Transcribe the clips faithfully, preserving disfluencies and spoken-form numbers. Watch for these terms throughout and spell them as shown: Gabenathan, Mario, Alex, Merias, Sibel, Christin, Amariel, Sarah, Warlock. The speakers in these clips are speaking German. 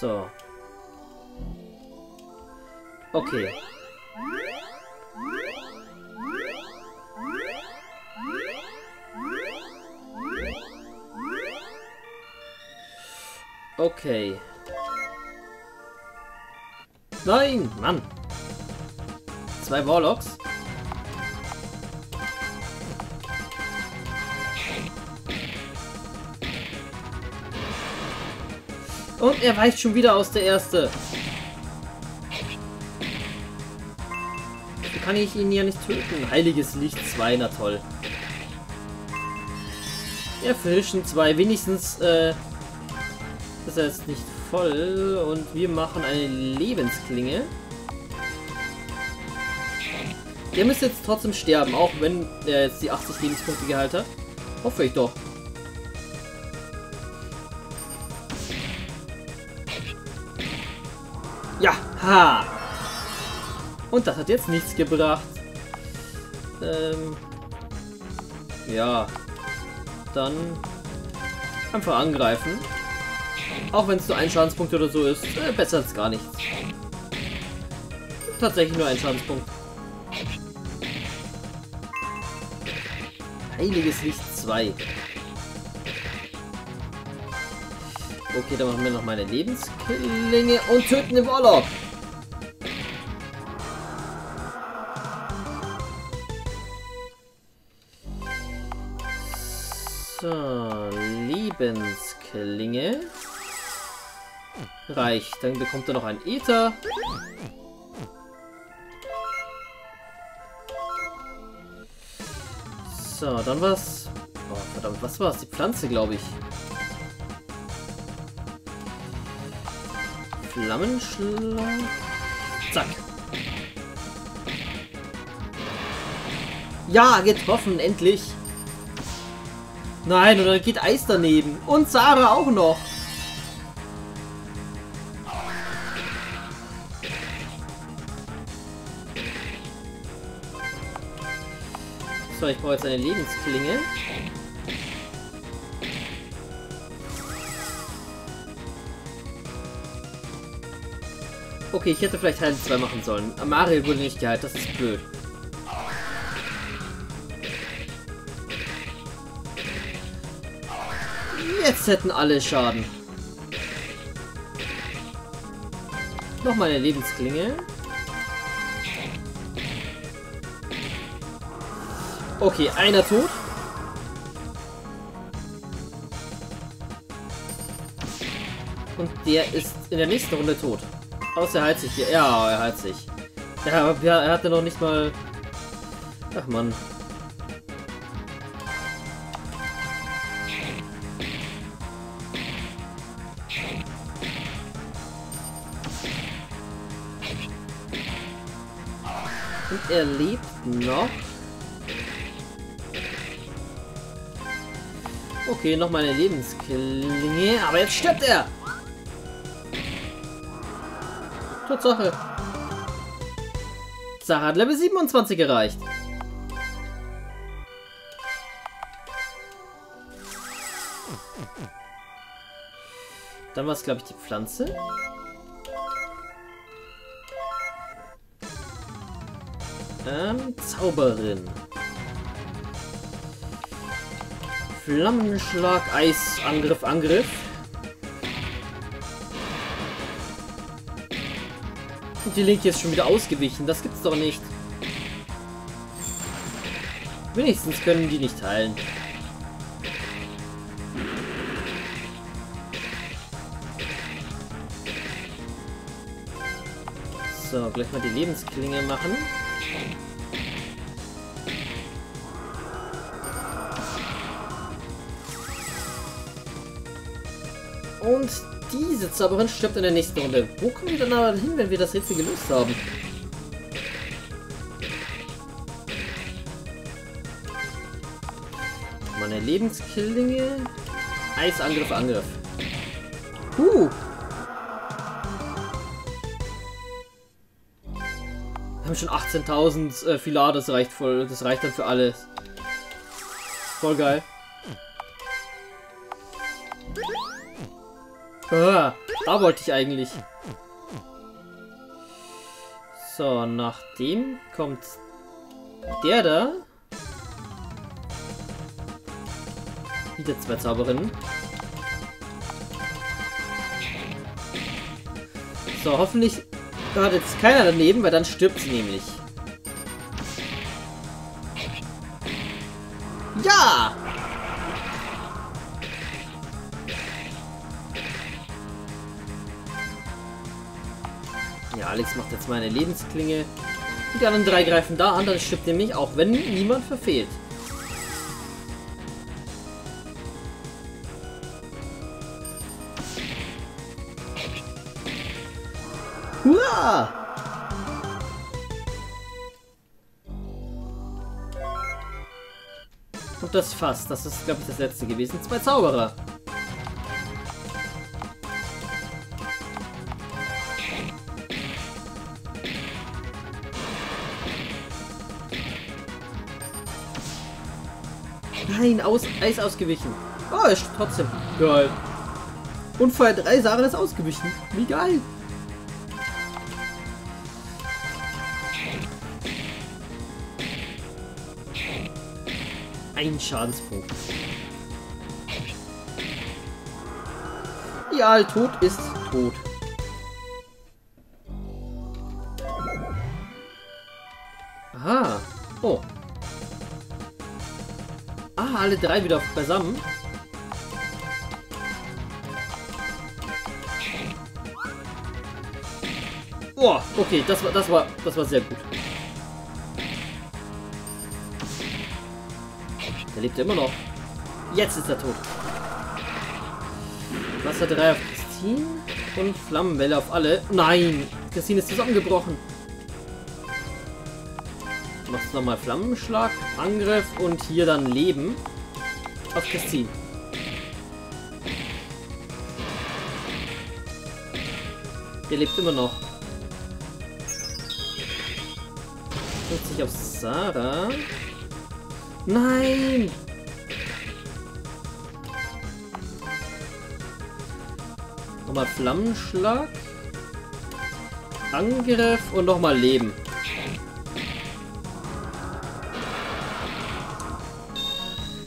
So. Okay. Okay. Nein, Mann. Zwei Warlocks. Und er weicht schon wieder aus, der erste. Da kann ich ihn ja nicht töten. Heiliges Licht zwei, na toll. Erfrischen zwei. Wenigstens äh, ist er jetzt nicht voll. Und wir machen eine Lebensklinge. Der müsste jetzt trotzdem sterben, auch wenn er jetzt die achtzig Lebenspunkte gehalten hat. Hoffe ich doch. Ja, ha! Und das hat jetzt nichts gebracht. Ähm. Ja. Dann einfach angreifen. Auch wenn es nur ein Schadenspunkt oder so ist. Äh, besser als gar nichts. Tatsächlich nur ein Schadenspunkt. Heiliges Licht zwei. Okay, dann machen wir noch meine Lebensklinge und töten den Warlock. So, Lebensklinge. Reicht. Dann bekommt er noch einen Ether. So, dann was. Oh, verdammt, was war es? Die Pflanze, glaube ich. Flammenschlag. Zack. Ja, getroffen, endlich. Nein, und dann geht Eis daneben. Und Sarah auch noch. So, ich brauche jetzt eine Lebensklinge. Okay, ich hätte vielleicht Heil zwei machen sollen. Amariel wurde nicht geheilt, das ist blöd. Jetzt hätten alle Schaden. Nochmal eine Lebensklinge. Okay, einer tot. Und der ist in der nächsten Runde tot. Außer er heilt sich hier. Ja, er heilt sich. Ja, er hatte noch nicht mal... Ach Mann. Und er lebt noch. Okay, noch mal eine Lebensklinge. Aber jetzt stirbt er! Tatsache. Sarah hat Level siebenundzwanzig erreicht. Dann war es, glaube ich, die Pflanze. Ähm, Zauberin. Flammenschlag, Eis, Angriff, Angriff. Die Linke ist schon wieder ausgewichen. Das gibt's doch nicht. Wenigstens können die nicht heilen. So, gleich mal die Lebensklinge machen. Und diese Zauberin stirbt in der nächsten Runde. Wo kommen wir dann aber hin, wenn wir das Rätsel gelöst haben? Meine Lebensklinge. Eisangriff, Angriff. Huh! Wir haben schon achtzehntausend äh, Filar, das reicht voll. Das reicht dann für alles. Voll geil. Äh, da wollte ich eigentlich. So, nach dem kommt der da. Wieder zwei Zauberinnen. So, hoffentlich hat jetzt keiner daneben, weil dann stirbt sie nämlich. Ja! Ja, Alex macht jetzt meine Lebensklinge. Die anderen drei greifen da an, dann stirbt nämlich auch, wenn niemand verfehlt. Hurra! Und das Fass, das ist, glaube ich, das letzte gewesen. Zwei Zauberer. Nein, aus, Eis ausgewichen. Oh, ist trotzdem. Geil. Und vor drei Sachen ist ausgewichen. Wie geil. Ein Schadenspunkt. Ja, tot ist tot. Aha. Oh. Ah, alle drei wieder beisammen. Oh, okay, das war, das war, das war sehr gut. Der lebt immer noch. Jetzt ist er tot. Wasser drei auf Christine und Flammenwelle auf alle. Nein, Christine ist zusammengebrochen. Du machst nochmal Flammenschlag, Angriff und hier dann Leben auf Christine. Der lebt immer noch. fünfzig auf Sarah. Nein! Nochmal Flammenschlag. Angriff und nochmal Leben.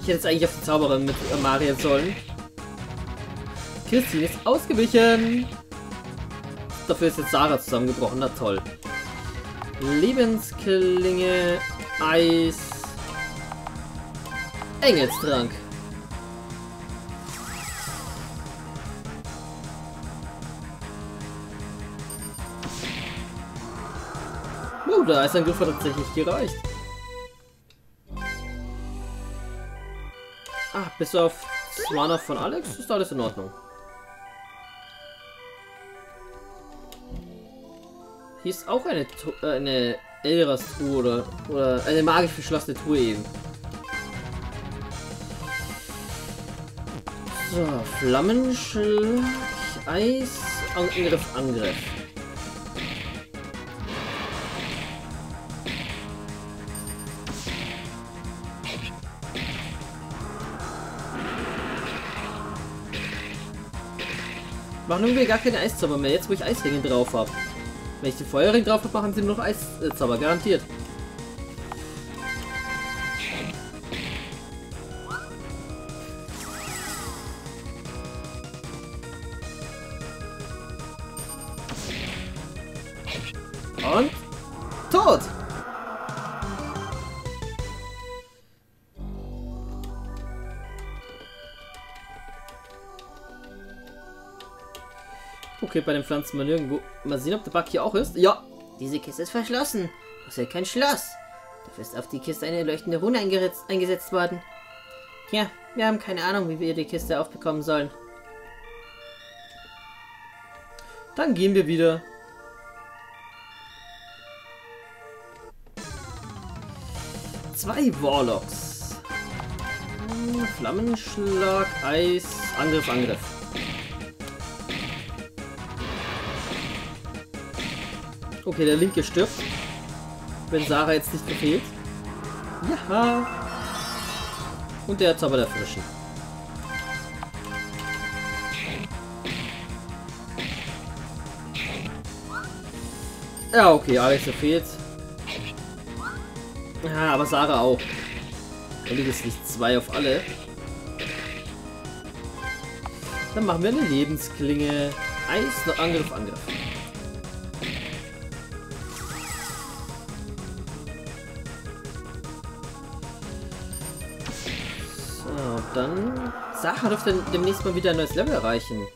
Ich hätte jetzt eigentlich auf die Zauberin mit Amariel sollen. Christine ist ausgewichen. Dafür ist jetzt Sarah zusammengebrochen. Na toll. Lebensklinge. Eis. Engelstrank. Oh, da ist ein Griff tatsächlich gereicht. Ach, bis auf das Mana von Alex ist alles in Ordnung. Hier ist auch eine, eine Elras-Truhe oder, oder eine magisch verschlossene Truhe eben. So, Flammenschlag, Eis, Angriff, Angriff. Machen wir gar keine Eiszauber mehr, jetzt wo ich Eisringe drauf habe. Wenn ich den Feuerring drauf habe, machen sie nur noch Eiszauber, garantiert. Und tot! Okay, bei den Pflanzen mal nirgendwo. Mal sehen, ob der Bug hier auch ist. Ja! Diese Kiste ist verschlossen. Das ist ja kein Schloss. Dafür ist auf die Kiste eine leuchtende Rune eingesetzt worden. Ja, wir haben keine Ahnung, wie wir die Kiste aufbekommen sollen. Dann gehen wir wieder. Zwei Warlocks. Flammenschlag, Eis, Angriff, Angriff. Okay, der linke stirbt. Wenn Sarah jetzt nicht verfehlt. Ja. Und der Zauber der Frischen. Ja, okay, Alexa fehlt. Ja, aber Sarah auch. Da liegt es nicht zwei auf alle. Dann machen wir eine Lebensklinge. Eis, noch Angriff, Angriff. So, dann... Sarah dürfte demnächst mal wieder ein neues Level erreichen.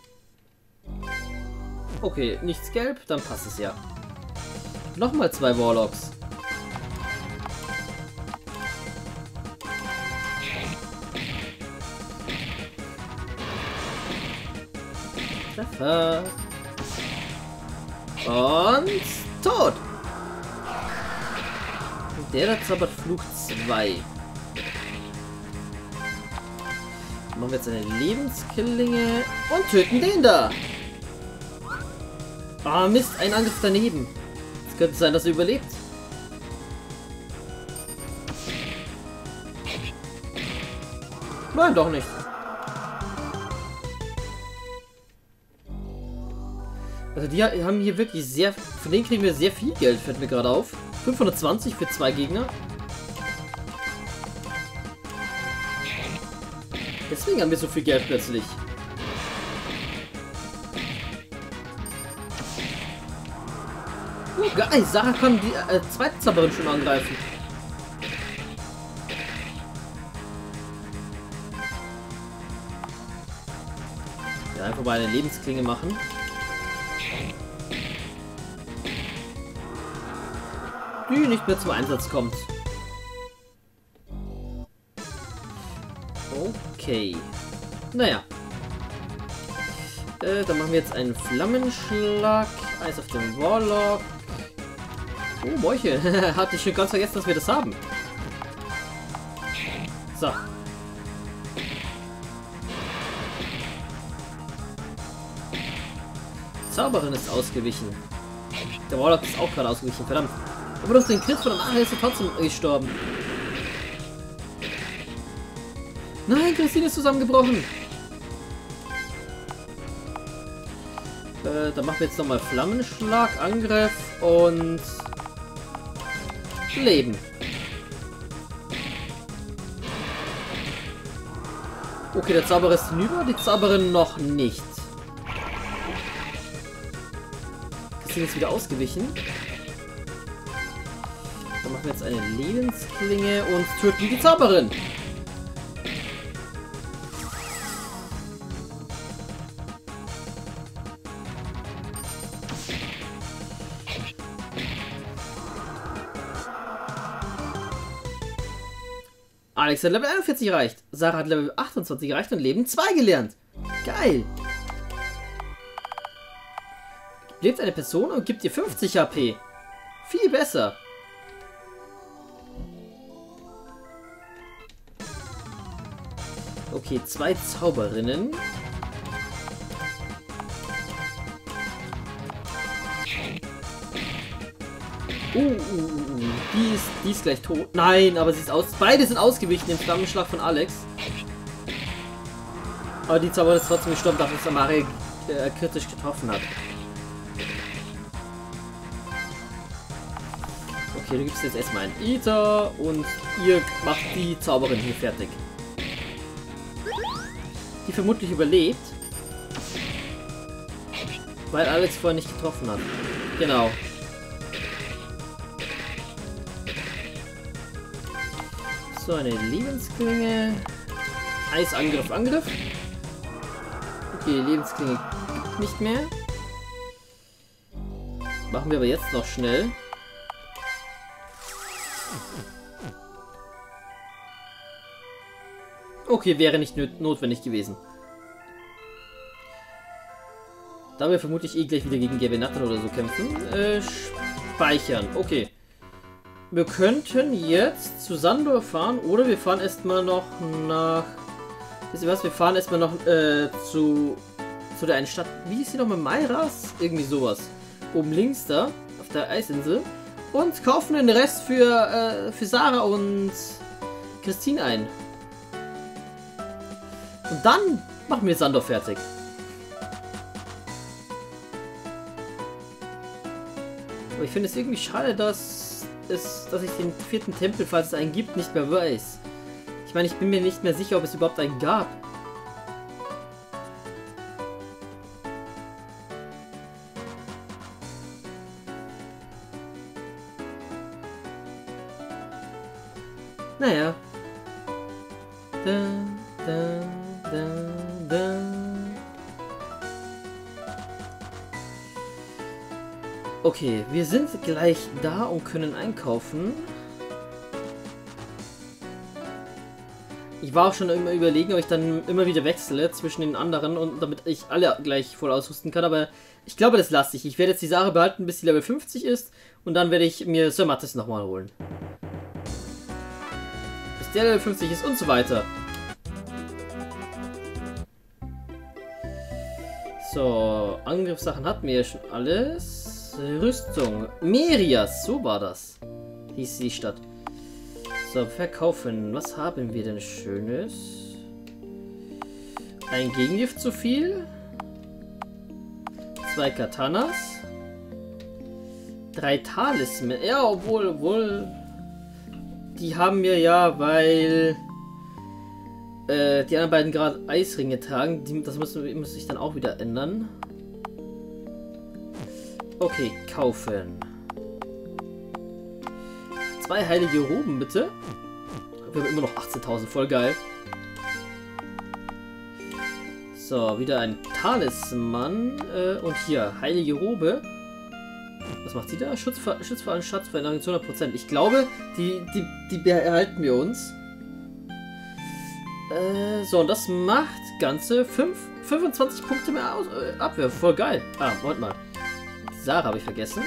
Okay, nichts gelb, dann passt es ja. Nochmal zwei Warlocks. Treffer. Und tot. Der hat Zauberflug zwei. Machen wir jetzt eine Lebensklinge und töten den da. Ah, Mist, ein Angriff daneben. Es könnte sein, dass er überlebt. Nein, doch nicht. Also die haben hier wirklich sehr... Von denen kriegen wir sehr viel Geld, fällt mir gerade auf. fünfhundertzwanzig für zwei Gegner. Deswegen haben wir so viel Geld plötzlich. Oh, geil, Sarah kann die äh, zweite Zauberin schon angreifen. Ja, einfach mal eine Lebensklinge machen. Die nicht mehr zum Einsatz kommt. Okay. Naja. Äh, dann machen wir jetzt einen Flammenschlag. Eis auf den Warlock. Oh, Bäuche. Hatte ich schon ganz vergessen, dass wir das haben. So. Die Zauberin ist ausgewichen. Der Warlock ist auch gerade ausgewichen, verdammt. Aber durch den Crit von Amariel ist er trotzdem gestorben. Nein, Christine ist zusammengebrochen. Äh, dann machen wir jetzt nochmal Flammenschlag, Angriff und... Leben. Okay, der Zauberer ist hinüber, die Zauberin noch nicht. Christine ist wieder ausgewichen. Dann machen wir jetzt eine Lebensklinge und töten die Zauberin. Alex hat Level einundvierzig erreicht. Sarah hat Level achtundzwanzig erreicht und Leben zwei gelernt. Geil. Lebt eine Person und gibt ihr fünfzig H P. Viel besser. Okay, zwei Zauberinnen. Uh, uh, uh, uh. Die, ist, die ist gleich tot. Nein, aber sie ist aus. Beide sind ausgewichen im Flammenschlag von Alex. Aber die Zauberin ist trotzdem gestorben, dafür dass Amariel äh, kritisch getroffen hat. Okay, du gibst jetzt erstmal einen Eater und ihr macht die Zauberin hier fertig. Die vermutlich überlebt. Weil Alex vorher nicht getroffen hat. Genau. So, eine Lebensklinge. Eis, Angriff, Angriff. Okay, Lebensklinge nicht mehr. Machen wir aber jetzt noch schnell. Okay, wäre nicht notwendig gewesen. Da wir vermutlich eh gleich wieder gegen Gabenathan oder so kämpfen. Äh, speichern. Okay. Wir könnten jetzt zu Sandor fahren oder wir fahren erstmal noch nach. Wisst ihr was? Wir fahren erstmal noch äh, zu, zu der einen Stadt. Wie ist die nochmal? Merias? Irgendwie sowas. Oben links da, auf der Eisinsel. Und kaufen den Rest für, äh, für Sarah und Christine ein. Und dann machen wir Sandor fertig. Aber ich finde es irgendwie schade, dass, es, dass ich den vierten Tempel, falls es einen gibt, nicht mehr weiß. Ich meine, ich bin mir nicht mehr sicher, ob es überhaupt einen gab. Naja. Da, da, da, da. Okay, wir sind gleich da und können einkaufen. Ich war auch schon immer überlegen, ob ich dann immer wieder wechsle zwischen den anderen, und damit ich alle gleich voll ausrüsten kann, aber ich glaube, das lasse ich. Ich werde jetzt die Sache behalten, bis die Level fünfzig ist, und dann werde ich mir Sir Mattes nochmal holen. Bis der Level fünfzig ist und so weiter. So, Angriffssachen hatten wir ja schon alles. Rüstung. Merias, so war das. Hieß die Stadt. So, verkaufen. Was haben wir denn Schönes? Ein Gegengift zu viel. Zwei Katanas. Drei Talismen. Ja, obwohl, obwohl. Die haben wir ja, weil äh, die anderen beiden gerade Eisringe tragen. Die, das muss, muss ich dann auch wieder ändern. Okay, kaufen. Zwei heilige Ruben, bitte. Wir haben immer noch achtzehntausend, voll geil. So, wieder ein Talisman. Äh, und hier, heilige Robe. Was macht sie da? Schutz vor, Schutz vor allem Schatzveränderung zu hundert Prozent. Ich glaube, die, die, die behalten wir uns. Äh, so, und das macht ganze fünf, fünfundzwanzig Punkte mehr aus, äh, Abwehr. Voll geil. Ah, warte mal. Sarah habe ich vergessen.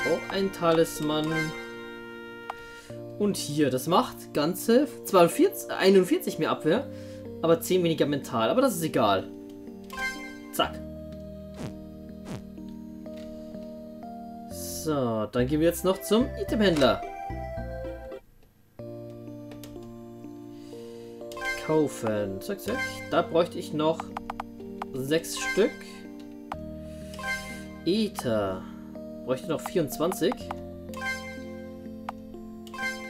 Auch ein Talisman. Und hier, das macht ganze zweiundvierzig, einundvierzig mehr Abwehr, aber zehn weniger mental. Aber das ist egal. Zack. So, dann gehen wir jetzt noch zum Itemhändler. Kaufen. Zack, zack. Da bräuchte ich noch sechs Stück. Ether. Bräuchte noch vierundzwanzig.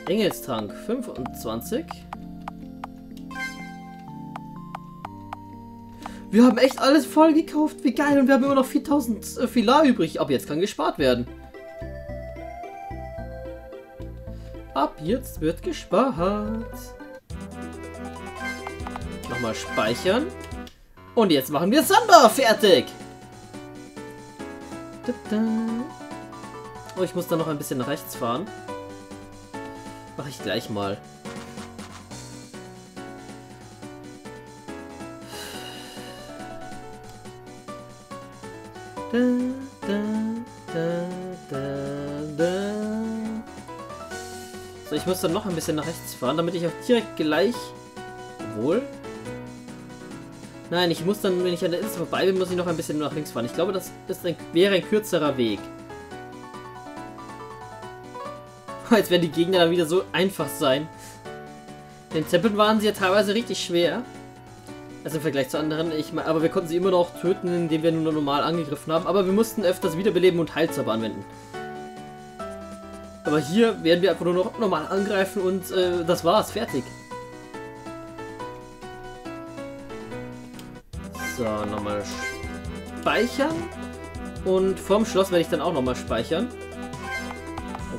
Engelstank fünfundzwanzig. Wir haben echt alles voll gekauft. Wie geil. Und wir haben immer noch viertausend äh, Filar übrig. Ab jetzt kann gespart werden. Ab jetzt wird gespart. Nochmal speichern. Und jetzt machen wir Samba fertig. Oh, ich muss dann noch ein bisschen nach rechts fahren. Mache ich gleich mal. Da, da, da, da, da. So, ich muss dann noch ein bisschen nach rechts fahren, damit ich auch direkt gleich... Obwohl? Nein, ich muss dann, wenn ich an der Insel vorbei bin, muss ich noch ein bisschen nach links fahren. Ich glaube, das ist ein, wäre ein kürzerer Weg. Als werden die Gegner dann wieder so einfach sein. Den Tempeln waren sie ja teilweise richtig schwer. Also im Vergleich zu anderen. Ich mein, aber wir konnten sie immer noch töten, indem wir nur normal angegriffen haben. Aber wir mussten öfters wiederbeleben und Heilzauber anwenden. Aber hier werden wir einfach nur noch normal angreifen und äh, das war's. Fertig. So, nochmal speichern. Und vorm Schloss werde ich dann auch nochmal speichern.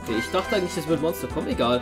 Okay, ich dachte eigentlich, es wird Monster kommen. Egal.